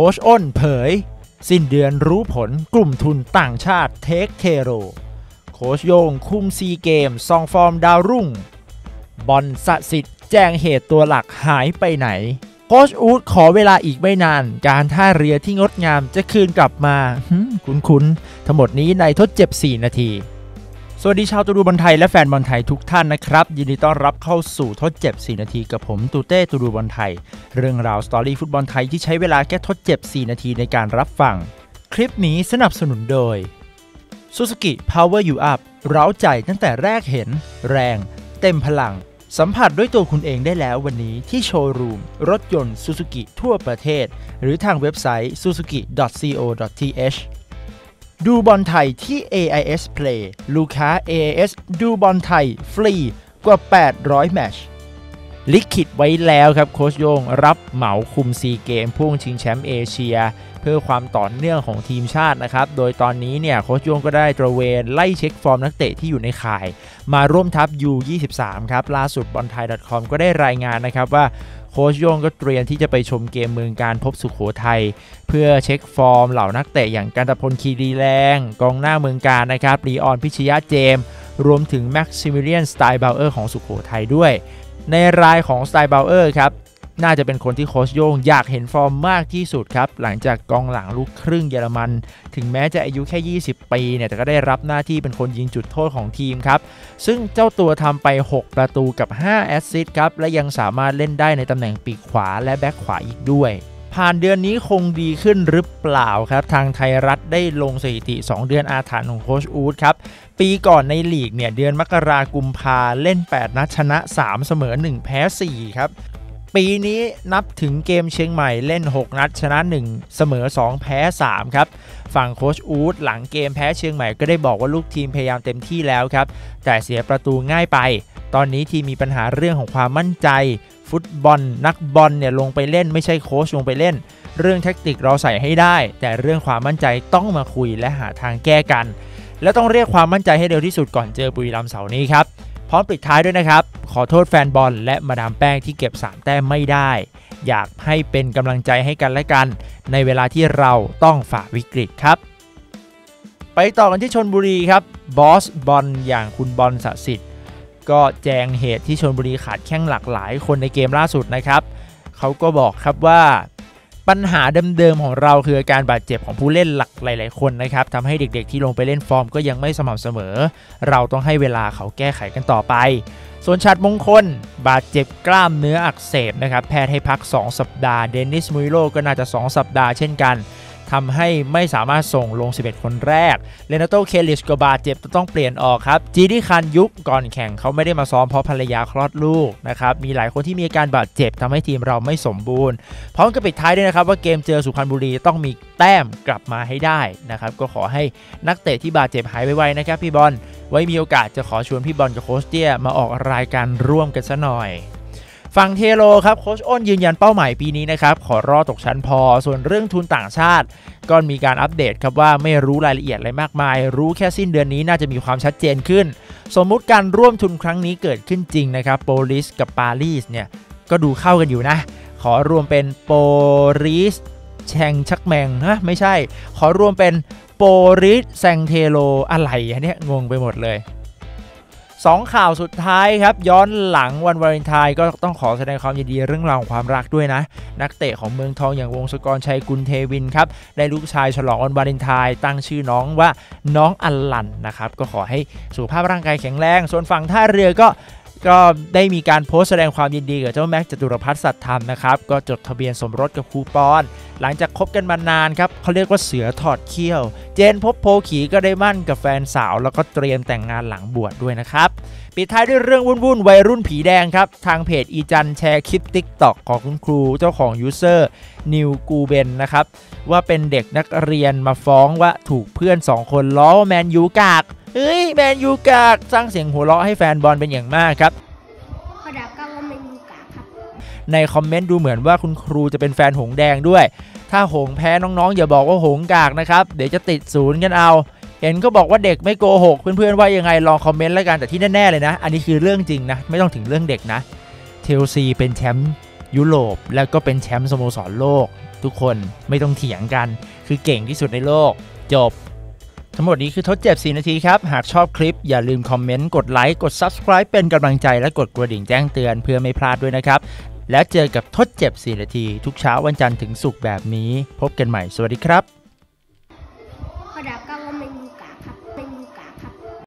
ค้ชอ้นเผยสิ้นเดือนรู้ผลกลุ่มทุนต่างชาติเทคเคโรโค้ชโยงคุมซีเกมซองฟอร์มดาวรุ่งบอลสศิษย์แจ้งเหตุตัวหลักหายไปไหนโค้ชอู๊ดขอเวลาอีกไม่นานการท่าเรือที่งดงามจะคืนกลับมาคุ้นๆทั้งหมดนี้ในทดเจ็บ4นาทีสวัสดีชาวตูดูบอลไทยและแฟนบอลไทยทุกท่านนะครับยินดีต้อนรับเข้าสู่ทดเจ็บ4นาทีกับผมตูเต้ตูดูบอลไทยเรื่องราวสตอรี่ฟุตบอลไทยที่ใช้เวลาแค่ทดเจ็บ4นาทีในการรับฟังคลิปนี้สนับสนุนโดย Suzuki Power You Up เร้าใจตั้งแต่แรกเห็นแรงเต็มพลังสัมผัสด้วยตัวคุณเองได้แล้ววันนี้ที่โชว์รูมรถยนต์ Suzuki ทั่วประเทศหรือทางเว็บไซต์ suzuki.co.th ดูบอลไทยที่ AIS Play ลูกค้า AIS ดูบอลไทยฟรีกว่า800แมตช์ลิขิตไว้แล้วครับโค้ชโยงรับเหมาคุมซีเกมพุ่งชิงแชมป์เอเชียเพื่อความต่อเนื่องของทีมชาตินะครับโดยตอนนี้เนี่ยโค้ชโยงก็ได้ตระเวนไล่เช็คฟอร์มนักเตะที่อยู่ในข่ายมาร่วมทัพ U23 ครับล่าสุดบอลไทย .com ก็ได้รายงานนะครับว่าโค้ชโยงก็เตรียมที่จะไปชมเกมเมืองการพบสุโขทัยเพื่อเช็คฟอร์มเหล่านักเตะอย่างกันตพลคีรีแรงกองหน้าเมืองการนะครับลีออนพิชยะเจมรวมถึงแม็กซิมิเลียนสไตล์เบลเออร์ของสุโขทัยด้วยในรายของสไตล์เบลเออร์ครับน่าจะเป็นคนที่โค้ชโย่งอยากเห็นฟอร์มมากที่สุดครับหลังจากกองหลังลูกครึ่งเยอรมันถึงแม้จะอายุแค่20ปีเนี่ยแต่ก็ได้รับหน้าที่เป็นคนยิงจุดโทษของทีมครับซึ่งเจ้าตัวทำไป6ประตูกับ5แอสซิสต์ครับและยังสามารถเล่นได้ในตำแหน่งปีกขวาและแบ็คขวาอีกด้วยผ่านเดือนนี้คงดีขึ้นหรือเปล่าครับทางไทยรัฐได้ลงสถิติ2เดือนอาถรรพ์ของโค้ชอู๊ดครับปีก่อนในลีกเนี่ยเดือนมกราคมกุมภาเล่น8นัดชนะ3เสมอ1แพ้4ครับปีนี้นับถึงเกมเชียงใหม่เล่น6นัดชนะ1เสมอ2แพ้3ครับฝั่งโค้ชอู๊ดหลังเกมแพ้เชียงใหม่ก็ได้บอกว่าลูกทีมพยายามเต็มที่แล้วครับแต่เสียประตูง่ายไปตอนนี้ทีมมีปัญหาเรื่องของความมั่นใจฟุตบอลนักบอลเนี่ยลงไปเล่นไม่ใช่โค้ชลงไปเล่นเรื่องแทคติกเราใส่ให้ได้แต่เรื่องความมั่นใจต้องมาคุยและหาทางแก้กันและต้องเรียกความมั่นใจให้เร็วที่สุดก่อนเจอบุรีรัมย์เสาร์นี้ครับพร้อมปิดท้ายด้วยนะครับขอโทษแฟนบอลและมาดามแป้งที่เก็บ3แต้มไม่ได้อยากให้เป็นกำลังใจให้กันและกันในเวลาที่เราต้องฝ่าวิกฤตครับไปต่อกันที่ชลบุรีครับบอสบอลอย่างคุณบอลสศิษย์ก็แจงเหตุที่ชลบุรีขาดแข้งหลากหลายคนในเกมล่าสุดนะครับเขาก็บอกครับว่าปัญหาเดิมๆของเราคือการบาดเจ็บของผู้เล่นหลักหลายๆคนนะครับทำให้เด็กๆที่ลงไปเล่นฟอร์มก็ยังไม่สม่ำเสมอเราต้องให้เวลาเขาแก้ไขกันต่อไปส่วนชาติมงคลบาดเจ็บกล้ามเนื้ออักเสบนะครับแพทย์ให้พัก2สัปดาห์เดนิสมุยโลก็น่าจะ2สัปดาห์เช่นกันทำให้ไม่สามารถส่งลง11คนแรกเลนาโตเคลิชก็บาดเจ็บต้องเปลี่ยนออกครับจีดีคันยุคก่อนแข่งเขาไม่ได้มาซ้อมเพราะภรรยาคลอดลูกนะครับมีหลายคนที่มีอาการบาดเจ็บทำให้ทีมเราไม่สมบูรณ์พร้อมกับปิดท้ายด้วยนะครับว่าเกมเจอสุพรรณบุรีต้องมีแต้มกลับมาให้ได้นะครับก็ขอให้นักเตะที่บาดเจ็บหายไวๆนะครับพี่บอลไว้มีโอกาสจะขอชวนพี่บอลกับโค้ชเตี้ยมาออกรายการร่วมกันซะหน่อยฝั่งเทโลครับโค้ชอ้นยืนยันเป้าหมายปีนี้นะครับขอรอตกชั้นพอส่วนเรื่องทุนต่างชาติก็มีการอัปเดตครับว่าไม่รู้รายละเอียดอะไรมากมายรู้แค่สิ้นเดือนนี้น่าจะมีความชัดเจนขึ้นสมมุติการร่วมทุนครั้งนี้เกิดขึ้นจริงนะครับโปลิสกับปารีสเนี่ยก็ดูเข้ากันอยู่นะขอรวมเป็นโปลิสแชงชักแมงนะไม่ใช่ขอรวมเป็นโปลิสแซงเทโลอะไรอันนี้งงไปหมดเลย2ข่าวสุดท้ายครับย้อนหลังวันวาเลนไทน์ก็ต้องขอแสดงความยินดีเรื่องราวของความรักด้วยนะนักเตะของเมืองทองอย่างวงศกรชัยกุลเทวินครับได้ลูกชายฉลองวันวาเลนไทน์ตั้งชื่อน้องว่าน้องอัลลันนะครับก็ขอให้สุขภาพร่างกายแข็งแรงส่วนฝั่งท่าเรือก็ได้มีการโพสต์แสดงความยินดีกับเจ้าแม็กจตุรพัฒน์สัตย์ธรรมนะครับก็จดทะเบียนสมรสกับครูปอนหลังจากคบกันมานานครับเขาเรียกว่าเสือถอดเขี้ยวเจนพบโพขีก็ได้มั่นกับแฟนสาวแล้วก็เตรียมแต่งงานหลังบวชด้วยนะครับปิดท้ายด้วยเรื่องวุ่นๆวัยรุ่นผีแดงครับทางเพจอีจันแชร์คลิป TikTok ของคุณครูเจ้าของยูเซอร์นิวกูเบนนะครับว่าเป็นเด็กนักเรียนมาฟ้องว่าถูกเพื่อน2คนล้อแมนยูกากเฮ้ยแมนยูกากสร้างเสียงหัวเราะให้แฟนบอลเป็นอย่างมากครับขอดับก็ว่าแมนยูกากครับในคอมเมนต์ดูเหมือนว่าคุณครูจะเป็นแฟนหงแดงด้วยถ้าหงแพ้น้องๆอย่าบอกว่าหงกากนะครับเดี๋ยวจะติดศูนย์กันเอาเห็นก็บอกว่าเด็กไม่โกหกเพื่อนๆว่ายังไงลองคอมเมนต์แล้วกันแต่ที่แน่ๆเลยนะอันนี้คือเรื่องจริงนะไม่ต้องถึงเรื่องเด็กนะเชลซีเป็นแชมป์ยุโรปแล้วก็เป็นแชมป์สโมสรโลก ทุกคนไม่ต้องเถียงกันคือเก่งที่สุดในโลกจบทั้งหมดนี้คือทดเจ็บ4นาทีครับหากชอบคลิปอย่าลืมคอมเมนต์กดไลค์กด Subscribe เป็นกำลังใจและกดกระดิ่งแจ้งเตือนเพื่อไม่พลาดด้วยนะครับแล้วเจอกับทดเจ็บ4นาทีทุกเช้าวันจันทร์ถึงศุกร์แบบนี้พบกันใหม่สวัสดีครับ